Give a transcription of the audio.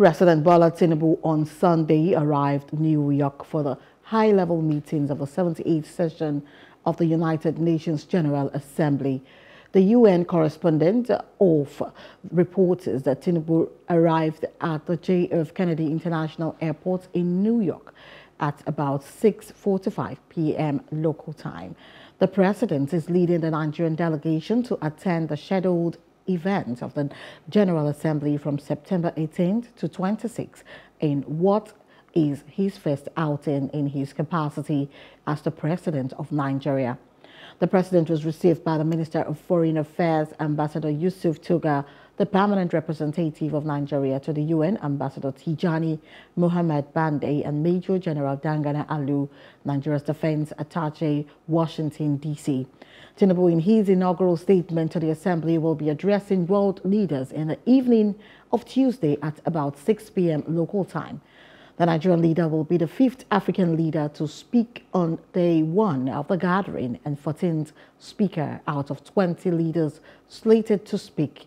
President Bola Tinubu on Sunday arrived in New York for the high-level meetings of the 78th session of the United Nations General Assembly. The UN correspondent of reporters that Tinubu arrived at the J.F. Kennedy International Airport in New York at about 6:45 p.m. local time. The president is leading the Nigerian delegation to attend the scheduled event of the General Assembly from September 18th to 26th in what is his first outing in his capacity as the president of Nigeria. The president was received by the Minister of Foreign Affairs, Ambassador Yusuf Tuggar, the permanent representative of Nigeria to the UN, Ambassador Tijani Mohammed Bande, and Major General Dangana Alu, Nigeria's defense attaché, Washington, D.C. Tinubu, in his inaugural statement to the Assembly, will be addressing world leaders in the evening of Tuesday at about 6 p.m. local time. The Nigerian leader will be the 5th African leader to speak on day one of the gathering and 14th speaker out of 20 leaders slated to speak